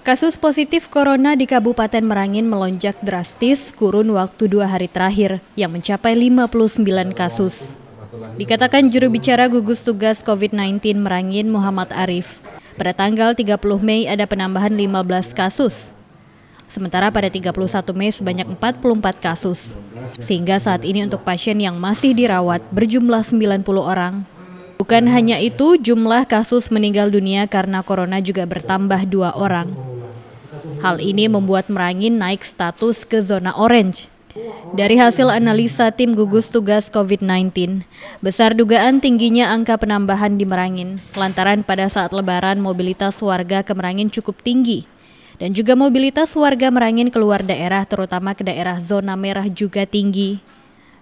Kasus positif corona di Kabupaten Merangin melonjak drastis kurun waktu 2 hari terakhir yang mencapai 59 kasus. Dikatakan juru bicara gugus tugas COVID-19 Merangin Muhammad Arif, pada tanggal 30 Mei ada penambahan 15 kasus. Sementara pada 31 Mei sebanyak 44 kasus. Sehingga saat ini untuk pasien yang masih dirawat berjumlah 90 orang. Bukan hanya itu, jumlah kasus meninggal dunia karena corona juga bertambah 2 orang. Hal ini membuat Merangin naik status ke zona orange. Dari hasil analisa tim gugus tugas COVID-19, besar dugaan tingginya angka penambahan di Merangin, lantaran pada saat lebaran mobilitas warga ke Merangin cukup tinggi. Dan juga mobilitas warga Merangin keluar daerah, terutama ke daerah zona merah juga tinggi.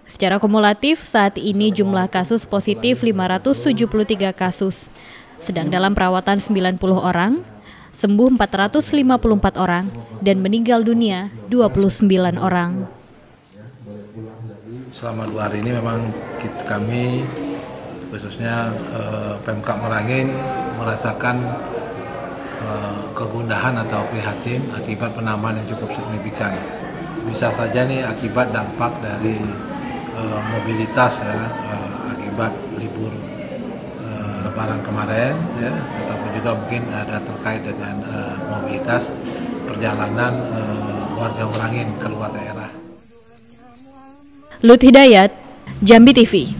Secara kumulatif, saat ini jumlah kasus positif 573 kasus, sedang dalam perawatan 90 orang, sembuh 454 orang, dan meninggal dunia 29 orang. Selama 2 hari ini memang kami, khususnya Pemkab Merangin, merasakan kegundahan atau prihatin akibat penambahan yang cukup signifikan. Bisa saja nih akibat dampak dari mobilitas, ya, akibat libur lebaran kemarin, ya, ataupun juga mungkin ada terkait dengan mobilitas perjalanan warga Merangin keluar daerah. Luth Hidayat, Jambi TV.